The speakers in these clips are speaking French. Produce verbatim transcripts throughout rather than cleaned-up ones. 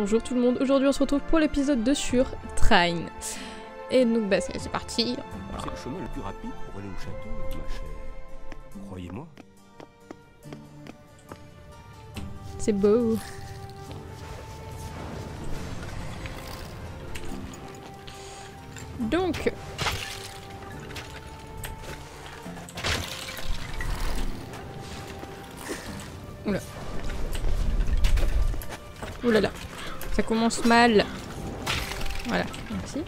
Bonjour tout le monde, aujourd'hui on se retrouve pour l'épisode deux sur Trine. Et donc bah c'est parti. Voilà. C'est le chemin le plus rapide pour aller au château, ma chère. Croyez-moi. C'est beau. Donc... Oula. Oula là. Ça commence mal. Voilà, merci.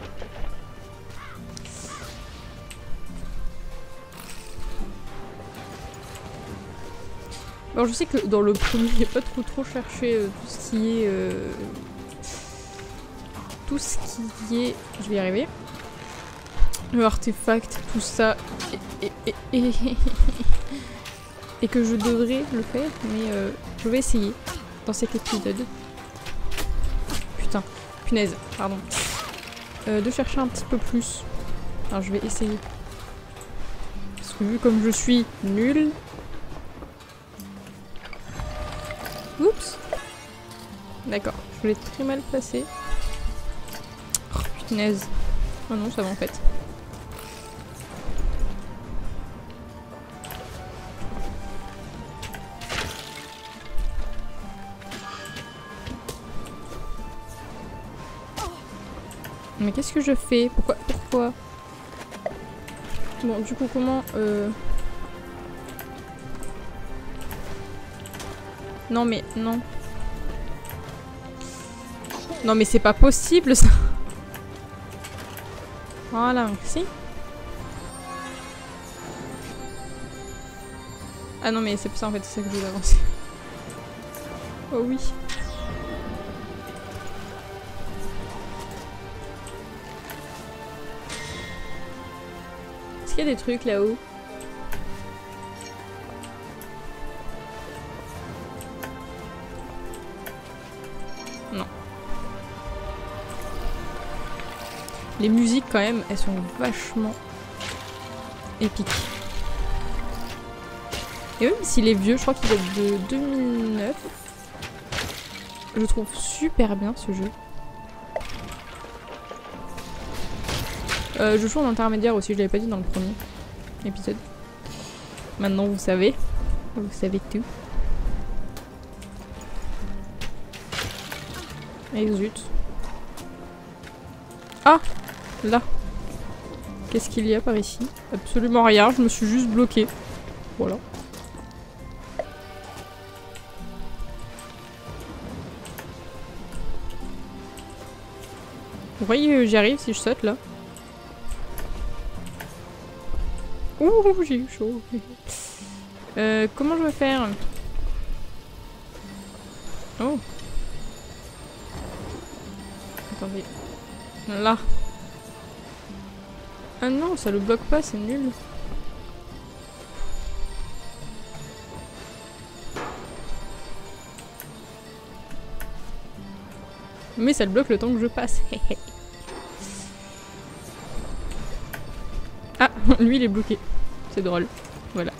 Alors je sais que dans le premier, j'ai pas trop trop cherché euh, tout ce qui est... Euh, tout ce qui est... Je vais y arriver. Le artefact, tout ça. Et, et, et, et que je devrais le faire, mais euh, je vais essayer dans cet épisode. Putain, punaise, pardon. Euh, de chercher un petit peu plus. Alors je vais essayer. Parce que vu comme je suis nulle... Oups. D'accord, je l'ai très mal placé. Oh, punaise. Oh non, ça va en fait. Mais qu'est-ce que je fais? Pourquoi? Pourquoi? Bon, du coup, comment... Euh... Non mais, non. Non mais c'est pas possible ça. Voilà, merci. Ah non mais c'est ça en fait, c'est ça que je voulais avancer. Oh oui. Est-ce qu'il y a des trucs là-haut? Les musiques quand même, elles sont vachement épiques. Et même s'il est vieux, je crois qu'il date de deux mille neuf. Je trouve super bien ce jeu. Euh, je joue en intermédiaire aussi, je l'avais pas dit dans le premier épisode. Maintenant vous savez, vous savez tout. Et zut. Ah! Là. Qu'est-ce qu'il y a par ici? Absolument rien, je me suis juste bloquée. Voilà. Vous voyez, j'y arrive si je saute là. Ouh, j'ai eu chaud. euh, comment je vais faire? Oh. Attendez. Là. Ah non, ça le bloque pas, c'est nul. Mais ça le bloque le temps que je passe. Ah, lui il est bloqué. C'est drôle. Voilà.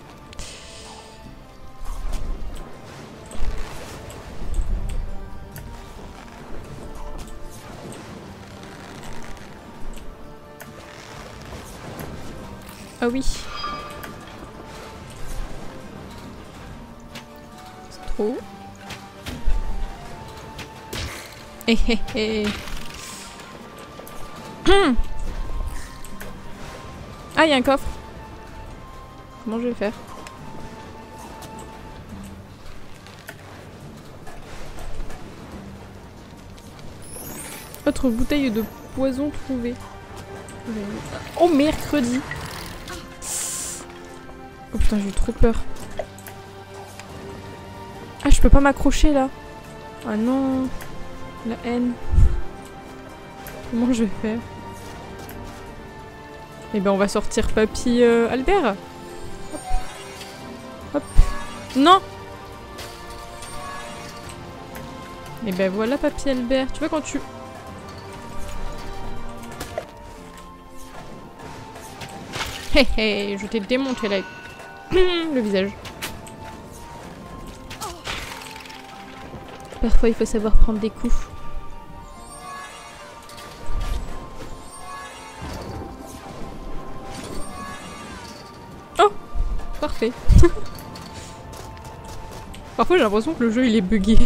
Ah oui. C'est trop. Hé hé hé. Ah, il y a un coffre. Comment je vais faire? Autre bouteille de poison trouvée. Oh, mercredi. Oh putain, j'ai eu trop peur. Ah, je peux pas m'accrocher là. Ah non. La haine. Comment je vais faire? Eh ben, on va sortir Papy euh, Albert. Hop. Hop. Non. Eh ben voilà Papy Albert. Tu vois quand tu... Hé hé, je t'ai démonté là. Le visage. Parfois il faut savoir prendre des coups. fait. Parfois j'ai l'impression que le jeu il est buggé.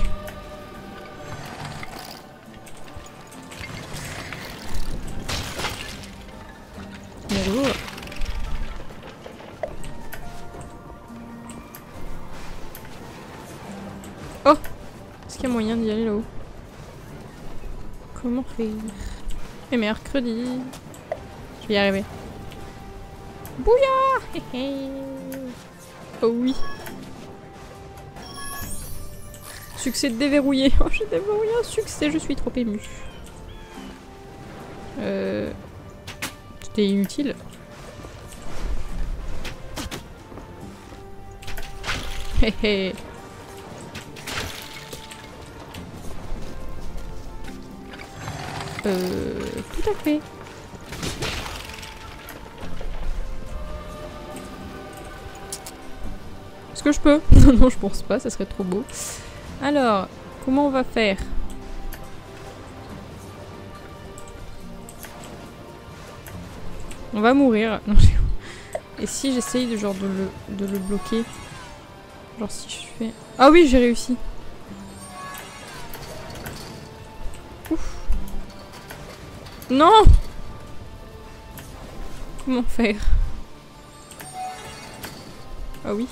Oh, est-ce qu'il y a moyen d'y aller là-haut? Comment faire? Et mercredi. Je vais y arriver. Bouya! Oh oui. Succès déverrouillé. Oh, j'ai déverrouillé un succès, je suis trop émue. Euh... C'était inutile. Hé hé. Euh... Tout à fait. Est-ce que je peux? Non, non, je pense pas, ça serait trop beau. Alors, comment on va faire? On va mourir. Non, et si j'essaye de genre de le, de le bloquer? Genre si je fais... Ah oui, j'ai réussi. Ouf. Non! Comment faire? Ah oui.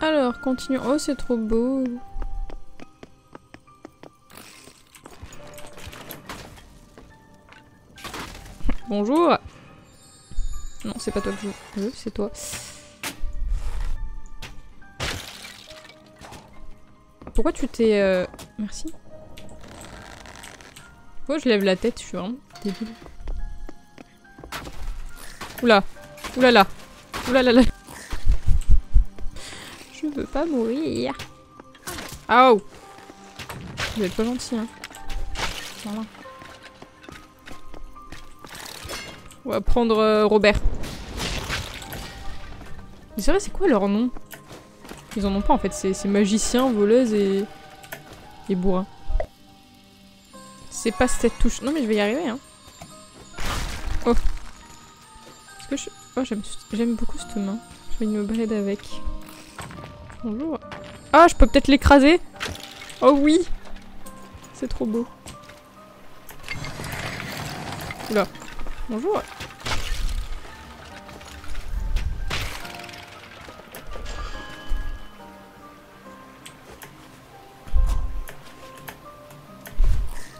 Alors, continuons. Oh, c'est trop beau. Bonjour. Non, c'est pas toi que je veux, c'est toi. Pourquoi tu t'es... Euh... Merci. Pourquoi je lève la tête? Je suis vraiment débile. Oula. Oula là. Oula là là. Je veux pas mourir. Aouh. Vous êtes pas gentil, hein. Voilà. On va prendre euh, Robert. Mais c'est vrai, c'est quoi leur nom? Ils en ont pas en fait, c'est magicien, voleuse et, et bourrin. C'est pas cette touche. Non mais je vais y arriver, hein. Oh. Est-ce que je... Oh, j'aime beaucoup cette main. J'ai envie de me balader avec. Bonjour. Ah, je peux peut-être l'écraser? Oh oui. C'est trop beau. Là. Bonjour.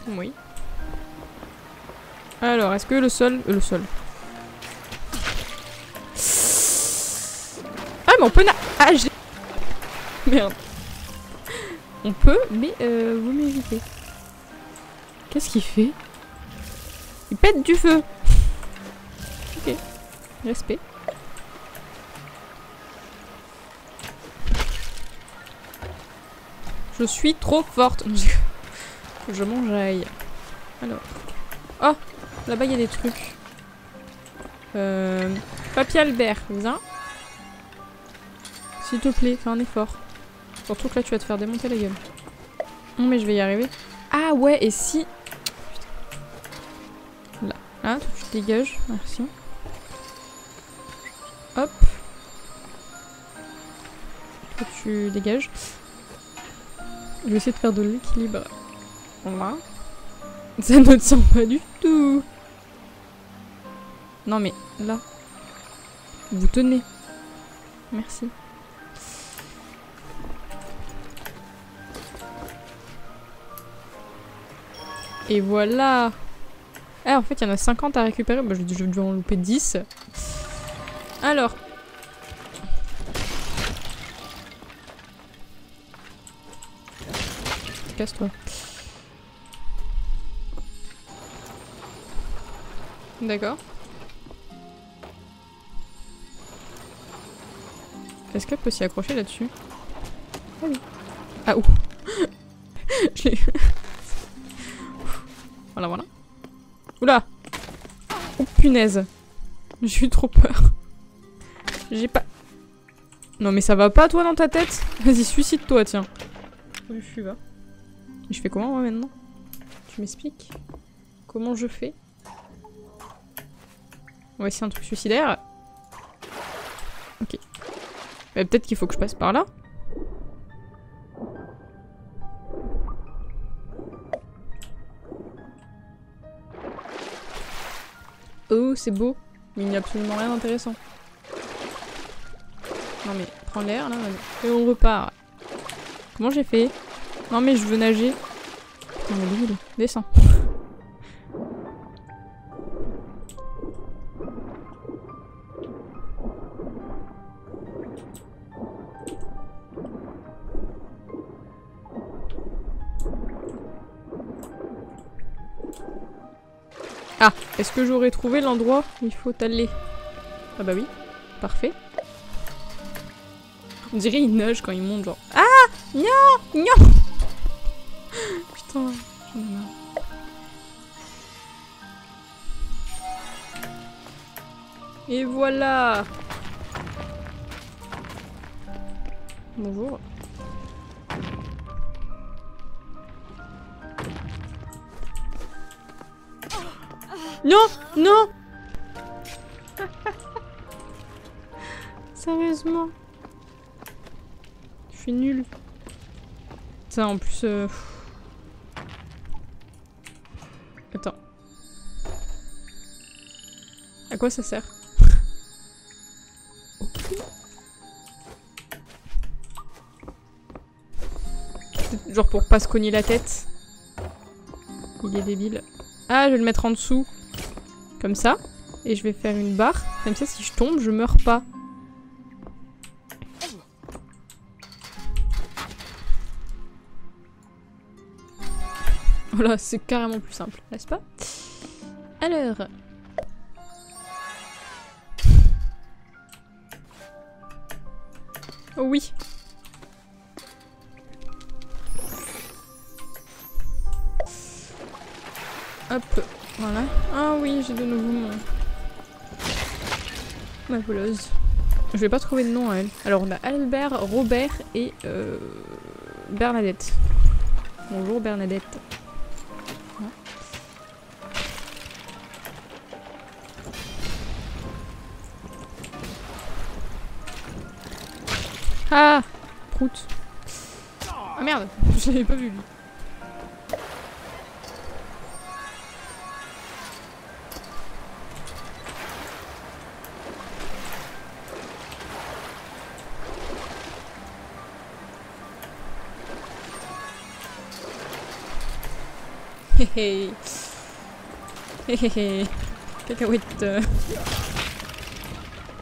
Oui. Alors, est-ce que le sol... Euh, le sol. Ah, mais on peut... Na ah, j'ai... Merde. On peut, mais euh, vous m'évitez. Qu'est-ce qu'il fait? Il pète du feu. Ok. Respect. Je suis trop forte. Faut que je mange aille. Alors. Oh, là-bas il y a des trucs. Euh, Papy Albert, viens. S'il te plaît, fais un effort. Surtout que là tu vas te faire démonter la gueule. Non mais je vais y arriver. Ah ouais, et si... Putain. Là, là, tu te dégages. Merci. Hop. Toi, tu dégages. Je vais essayer de faire de l'équilibre. Voilà. Ça ne tient pas du tout. Non mais là. Vous tenez. Merci. Et voilà. Ah en fait il y en a cinquante à récupérer. Bah, j'ai dû en louper dix. Alors. Casse-toi. D'accord. Est-ce qu'elle peut s'y accrocher là-dessus? Ah oui. Ah ouh. Je l'ai. Voilà, voilà. Oula. Oh punaise. J'ai eu trop peur. J'ai pas... Non mais ça va pas toi dans ta tête? Vas-y, suicide-toi, tiens. Je suis là. Je fais comment moi maintenant? Tu m'expliques? Comment je fais? On va essayer un truc suicidaire. Mais peut-être qu'il faut que je passe par là. Oh, c'est beau. Mais il n'y a absolument rien d'intéressant. Non mais, prends l'air là. Et on repart. Comment j'ai fait? Non mais je veux nager. Putain, mais l'île, descends. Ah, est-ce que j'aurais trouvé l'endroit où il faut aller? Ah bah oui, parfait. On dirait qu'il nage quand il monte, genre. Ah! Nya! Nya! Putain, j'en ai marre. Et voilà! Bonjour. Non! Non! Sérieusement? Je suis nulle. Ça en plus. Euh... Attends. À quoi ça sert? Genre pour pas se cogner la tête. Il est débile. Ah, je vais le mettre en dessous. Comme ça. Et je vais faire une barre. Comme ça, si je tombe, je meurs pas. Voilà, c'est carrément plus simple, n'est-ce pas? Alors... Oh oui! Hop, voilà. Ah oui, j'ai de nouveau mon... ma voleuse. Je vais pas trouver de nom à elle. Alors on a Albert, Robert et... Euh... Bernadette. Bonjour Bernadette. Ah, prout. Ah merde, je l'avais pas vu lui. Hé hé hé hé. Cacahuète.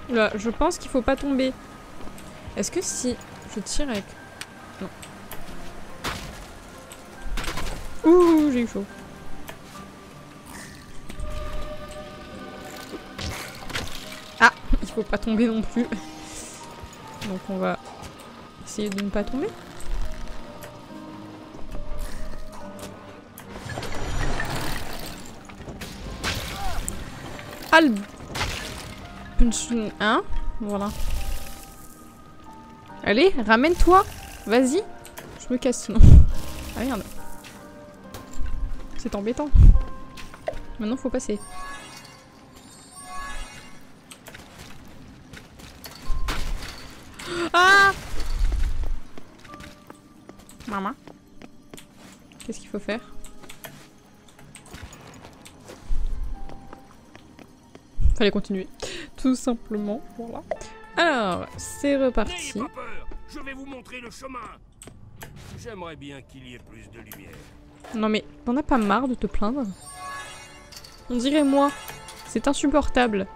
Là, je pense qu'il faut pas tomber. Est-ce que si je tire avec... Non. Ouh, j'ai eu chaud. Ah, il faut pas tomber non plus. Donc on va essayer de ne pas tomber. Ah, le... Hein? Voilà. Allez, ramène-toi! Vas-y! Je me casse sinon. Ah merde. C'est embêtant. Maintenant, faut passer. Ah! Maman. Qu'est-ce qu'il faut faire? Fallait continuer. Tout simplement. Voilà. Alors, c'est reparti. N'ayez pas peur, je vais vous montrer le chemin. J'aimerais bien qu'il y ait plus de lumière. Non mais, t'en as pas marre de te plaindre? On dirait moi. C'est insupportable.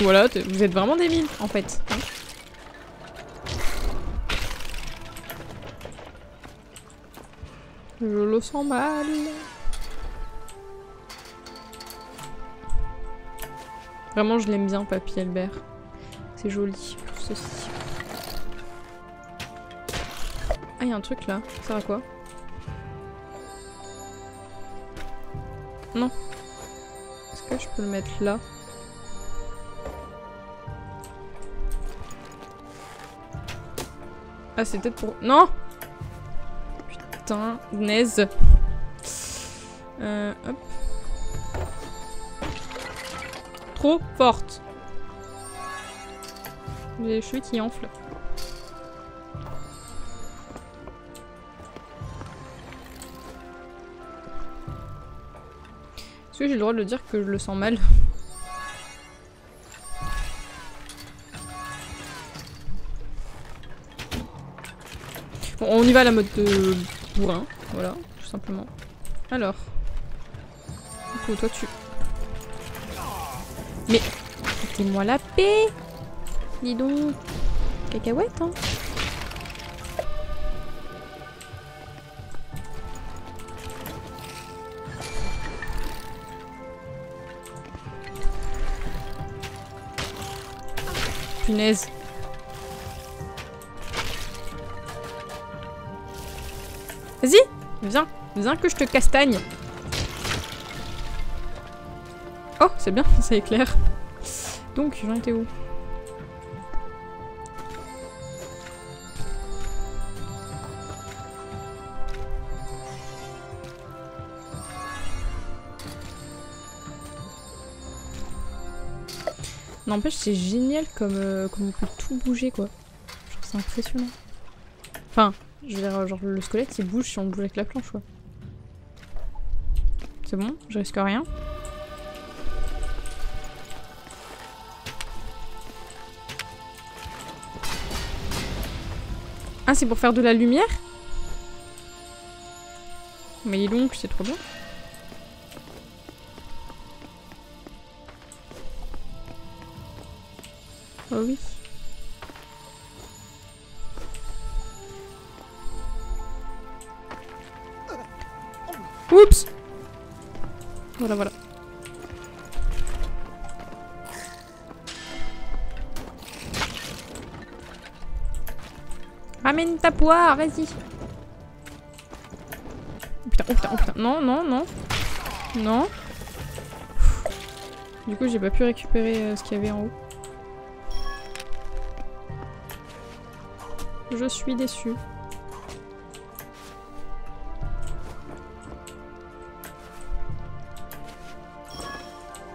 Voilà, vous êtes vraiment débiles, en fait. Hein. Je le sens mal. Vraiment, je l'aime bien, Papy Albert. C'est joli, ceci. Ah, il y a un truc là. Ça sert à quoi? Non. Est-ce que je peux le mettre là? Ah, c'est peut-être pour... Non! Naze. Euh, hop. trop forte. J'ai les cheveux qui enflent. Est-ce que j'ai le droit de le dire que je le sens mal? Bon, on y va à la mode de bourrin, voilà, tout simplement. Alors. Du coup, toi tu... Mais... Foutez-moi la paix! Dis donc... Cacahuète, hein! Punaise! Vas-y, viens, viens que je te castagne. Oh, c'est bien, ça éclaire. Donc, j'en étais où? N'empêche, c'est génial comme, euh, comme on peut tout bouger, quoi. C'est impressionnant. Enfin... Je veux dire, genre, le squelette il bouge si on bouge avec la planche, quoi. C'est bon, je risque rien. Ah, c'est pour faire de la lumière? Mais dis donc, c'est trop bien. Oh oui. Oups! Voilà, voilà. Ramène ta poire, vas-y! Oh putain, oh putain, oh putain. Non, non, non. Non. Pff. Du coup, j'ai pas pu récupérer euh, ce qu'il y avait en haut. Je suis déçue.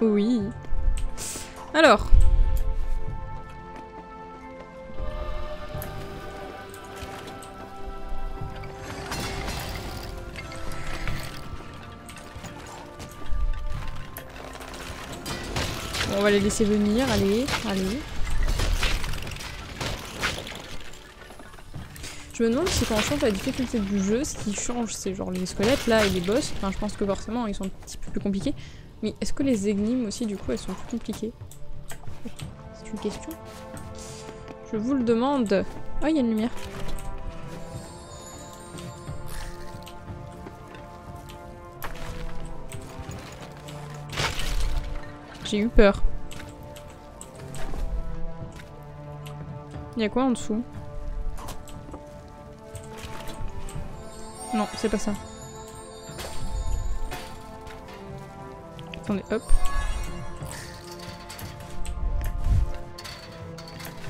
Oui. Alors. Bon, on va les laisser venir. Allez, allez. Je me demande si quand on change la difficulté du jeu, ce qui change, c'est genre les squelettes là et les boss. Enfin, je pense que forcément, ils sont un petit peu plus compliqués. Mais est-ce que les énigmes aussi, du coup, elles sont plus compliquées? C'est une question. Je vous le demande. Oh, il y a une lumière. J'ai eu peur. Il y a quoi en dessous? Non, c'est pas ça. Attendez, hop.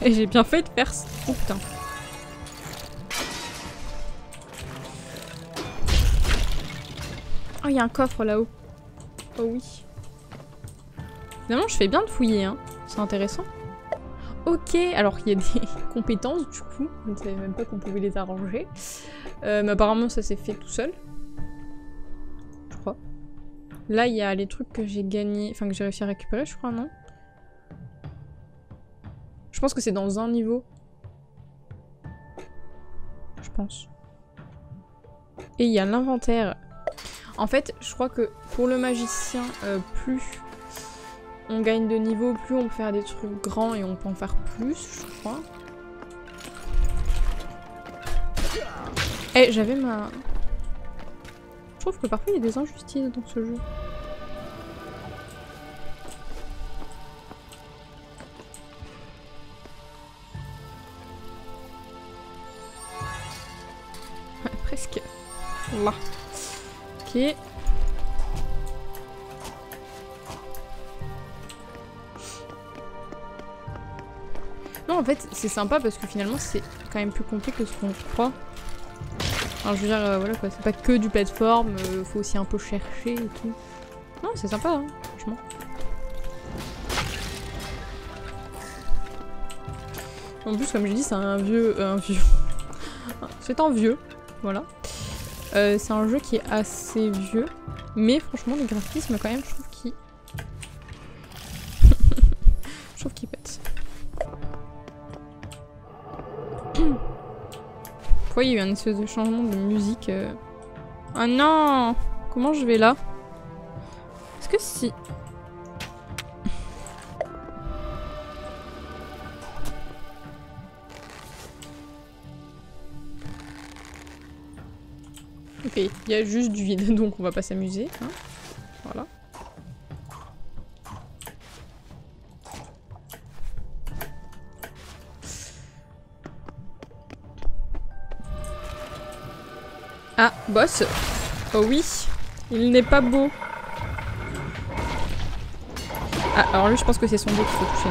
Et j'ai bien fait de faire... Oh putain. Oh, il y a un coffre là-haut. Oh oui. Finalement, je fais bien de fouiller, hein. C'est intéressant. Ok, alors il y a des compétences, du coup. Je ne savais même pas qu'on pouvait les arranger. Euh, mais apparemment, ça s'est fait tout seul. Je crois. Là, il y a les trucs que j'ai gagnés, enfin que j'ai réussi à récupérer, je crois, non? Je pense que c'est dans un niveau. Je pense. Et il y a l'inventaire. En fait, je crois que pour le magicien, euh, plus on gagne de niveau, plus on peut faire des trucs grands et on peut en faire plus, je crois. Eh, j'avais ma... Je trouve que parfois il y a des injustices dans ce jeu. Presque. Là. Ok. Non, en fait, c'est sympa parce que finalement, c'est quand même plus compliqué que ce qu'on croit. Alors je veux dire, euh, voilà quoi, c'est pas que du plateforme, euh, faut aussi un peu chercher et tout. Non, c'est sympa, hein, franchement. En plus, comme je dis, c'est un vieux... Euh, un vieux... c'est un vieux, voilà. Euh, c'est un jeu qui est assez vieux, mais franchement, les graphismes, quand même, je trouve qu'ils... je trouve qu'ils pètent. Pourquoi il y a eu un espèce de changement de musique euh... Oh non! Comment je vais là? Est-ce que si... Ok, il y a juste du vide, donc on va pas s'amuser, hein. Voilà. Ah, boss. Oh oui, il n'est pas beau. Ah, alors lui, je pense que c'est son dos qu'il faut toucher,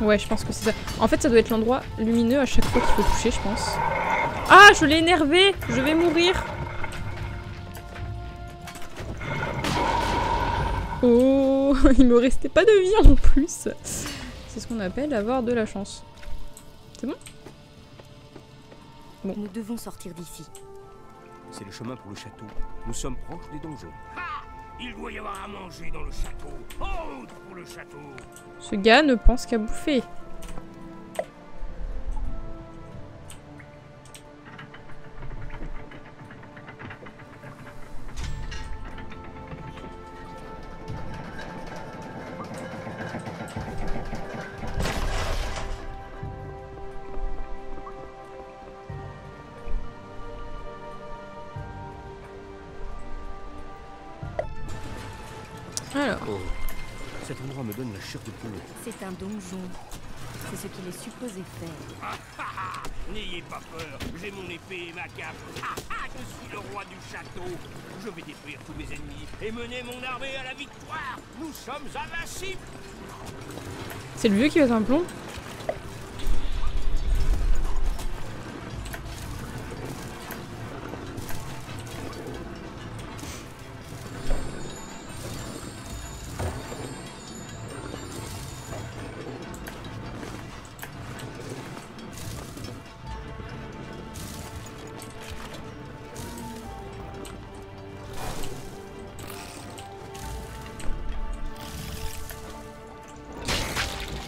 non? Ouais, je pense que c'est ça. En fait, ça doit être l'endroit lumineux à chaque fois qu'il faut toucher, je pense. Ah, je l'ai énervé! Je vais mourir! Oh, il me restait pas de vie en plus! C'est ce qu'on appelle avoir de la chance. C'est bon? Bon. Nous devons sortir d'ici. C'est le chemin pour le château. Nous sommes proches des donjons. Ah, il doit y avoir à manger dans le château. Oh, pour le château! Ce gars ne pense qu'à bouffer. Alors. Oh. Cet endroit me donne la chair de poule. C'est un donjon. C'est ce qu'il est supposé faire. Ah, ah, ah. N'ayez pas peur, j'ai mon épée et ma cape. Ah, ah, je suis le roi du château. Je vais détruire tous mes ennemis et mener mon armée à la victoire. Nous sommes invincibles. C'est le vieux qui va un plomb.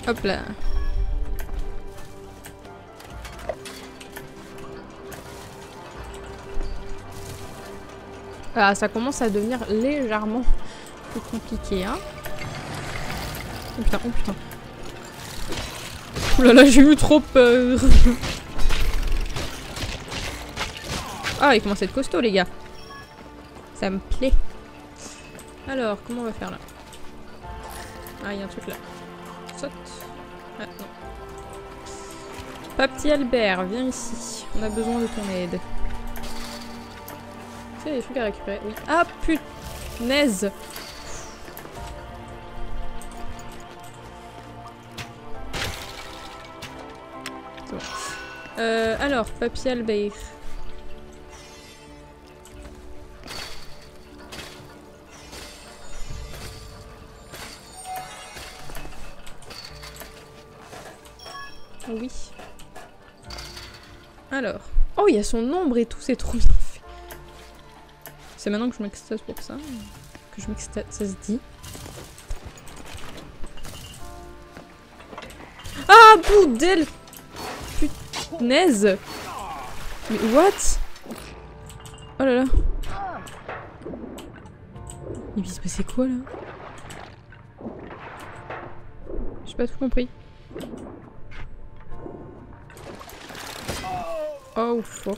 Hop là. Ah, ça commence à devenir légèrement plus compliqué, hein. Oh putain, oh putain. Ouh là là, j'ai eu trop peur. Ah, il commence à être costaud, les gars. Ça me plaît. Alors, comment on va faire là? Ah, il y a un truc là. Ah, non. Pas petit Albert, viens ici. On a besoin de ton aide. Tu sais, il y a des trucs à récupérer. Oui. Ah punaise! Bon. Euh, alors, papy Albert. Oui. Alors. Oh, il y a son ombre et tout, c'est trop bien fait. C'est maintenant que je m'extase pour ça. Que je m'extase, ça se dit. Ah, boudel! Punaise! Mais what? Oh là là. Il va se passer quoi là? J'ai pas tout compris. Oh fuck.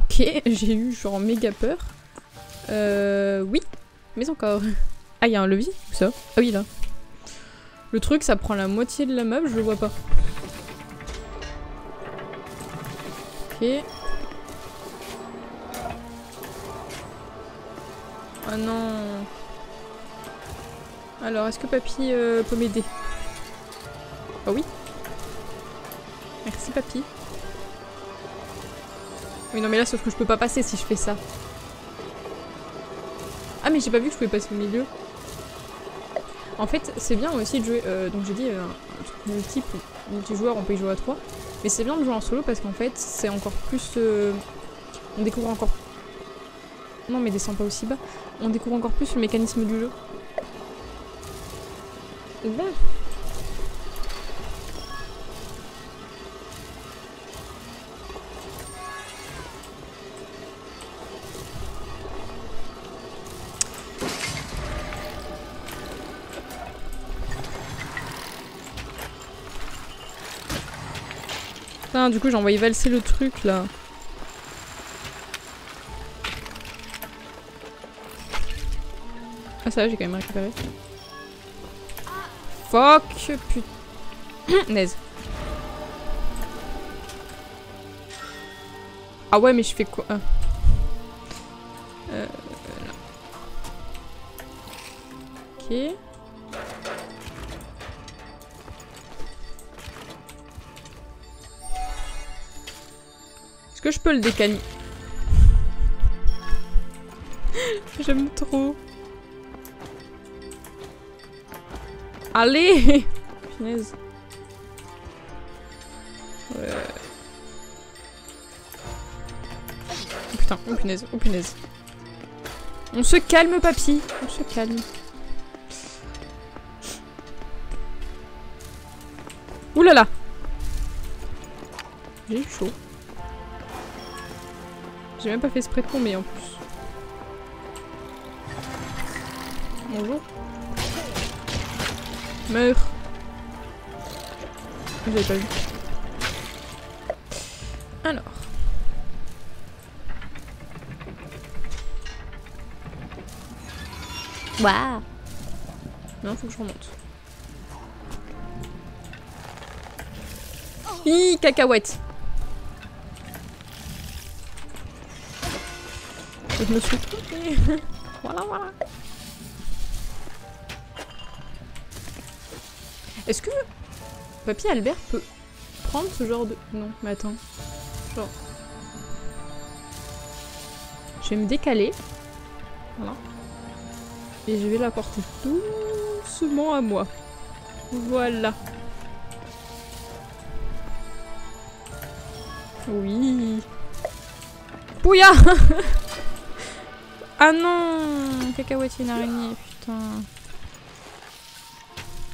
Ok, j'ai eu genre méga peur. Euh. Oui, mais encore. Ah, il y a un levier ou ça? Ah oui, là. Le truc, ça prend la moitié de la map, je le vois pas. Ok. Oh non. Alors, est-ce que papy euh, peut m'aider? Ah oui. Merci papy. Oui, non mais là, sauf que je peux pas passer si je fais ça. Ah mais j'ai pas vu que je pouvais passer au milieu. En fait c'est bien aussi de jouer, euh, donc j'ai dit euh, multi, multijoueur, on peut y jouer à trois, mais c'est bien de jouer en solo parce qu'en fait c'est encore plus, euh, on découvre encore, non mais descends pas aussi bas, on découvre encore plus le mécanisme du jeu. Bah. Putain, du coup j'ai envoyé valser le truc là. Ah ça va, j'ai quand même récupéré. Fuck, putain. Naze. Ah ouais mais je fais quoi? Euh... Là. Ok. Est-ce que je peux le décaler? J'aime trop. Allez! Punaise. Ouais. Oh putain, oh punaise, oh punaise. On se calme, papy. On se calme. Ouh là là! J'ai eu chaud. J'ai même pas fait spray de tomber en plus. Bonjour. Meurs. J'avais pas vu. Alors. Waouh. Non, faut que je remonte. Hi, cacahuète. Je me suis trompée. Voilà, voilà. Est-ce que Papy Albert peut prendre ce genre de... Non, mais attends. Genre... Je vais me décaler. Voilà. Et je vais la porter doucement à moi. Voilà. Oui. Pouya. Ah non, cacahuète, une araignée, putain.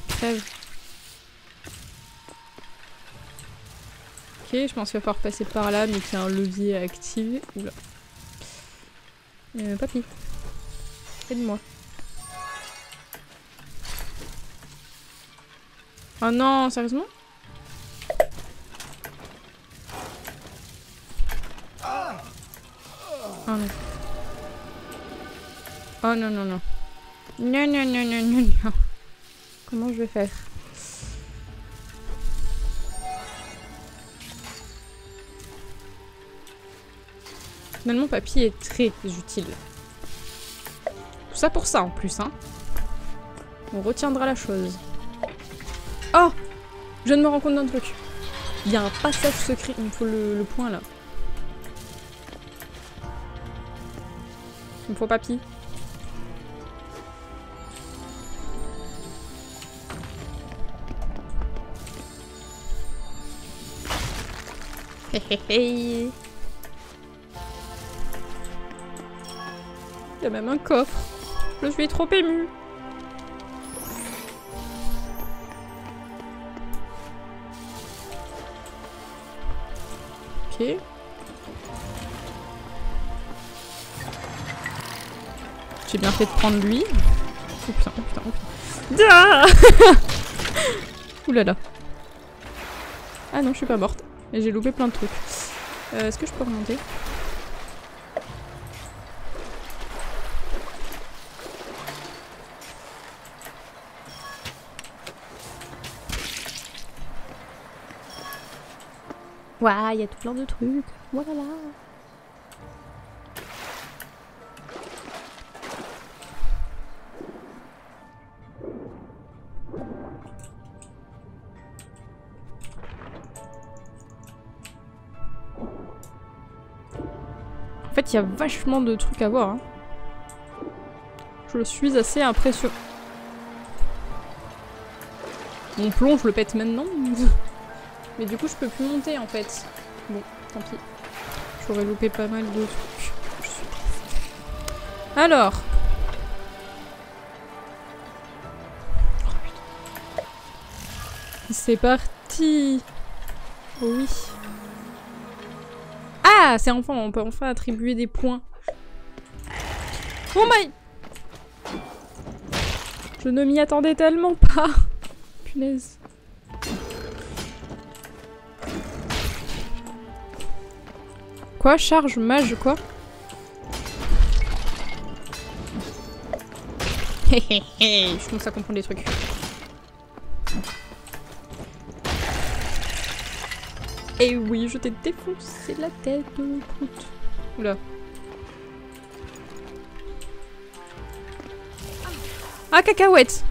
Crève. Ok, je pense qu'il va falloir passer par là, mais qu'il y a un levier à activer. Oula. Euh, papy. Aide-moi. Oh non, sérieusement? Ah non. Oh non, non, non. Non, non, non, non, non, non. Comment je vais faire? Finalement, papy est très utile. Tout ça pour ça en plus, hein. On retiendra la chose. Oh! Je ne me rends compte d'un truc. Il y a un passage secret. Il me faut le, le point là. Il me faut papy. Hey. Il y a même un coffre. Je suis trop émue. Ok. J'ai bien fait de prendre lui. Oh putain, oh putain, oh putain. Ah. Ouh là là. Ah non, je suis pas morte. Et j'ai loupé plein de trucs. Euh, Est-ce que je peux remonter? Waouh, il y a tout plein de trucs. Voilà. En fait, il y a vachement de trucs à voir. Hein. Je suis assez impressionnée. Mon plomb, je le pète maintenant. Mais du coup, je peux plus monter, en fait. Bon, tant pis. J'aurais loupé pas mal de trucs. Je suis... Alors. C'est parti. Oui. Ah, c'est enfin, on peut enfin attribuer des points. Oh my! Je ne m'y attendais tellement pas. Punaise. Quoi? Charge mage quoi? Je commence à comprendre les trucs. Eh oui, je t'ai défoncé la tête, prout. Oula. Ah, cacahuète!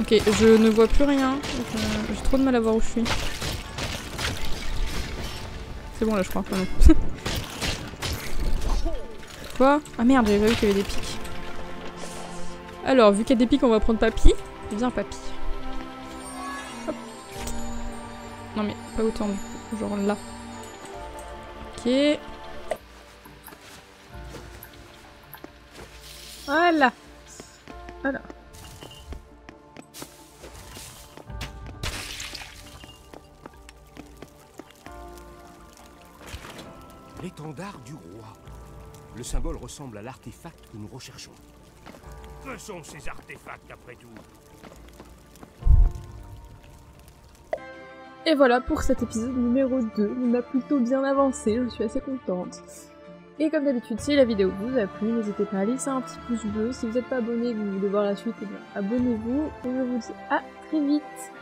Ok, je ne vois plus rien. J'ai trop de mal à voir où je suis. C'est bon là, je crois. Pardon. Quoi? Ah merde, j'avais pas vu qu'il y avait des pics. Alors, vu qu'il y a des pics, on va prendre Papy. Viens, Papy. Hop. Non mais, pas autant. Genre là. Ok. Voilà. Voilà. L'étendard du roi. Le symbole ressemble à l'artefact que nous recherchons. Que sont ces artefacts après tout ? Et voilà pour cet épisode numéro deux, il m'a plutôt bien avancé, je suis assez contente. Et comme d'habitude, si la vidéo vous a plu, n'hésitez pas à laisser un petit pouce bleu. Si vous n'êtes pas abonné et que vous voulez voir la suite, eh bien abonnez-vous. Et je vous dis à très vite.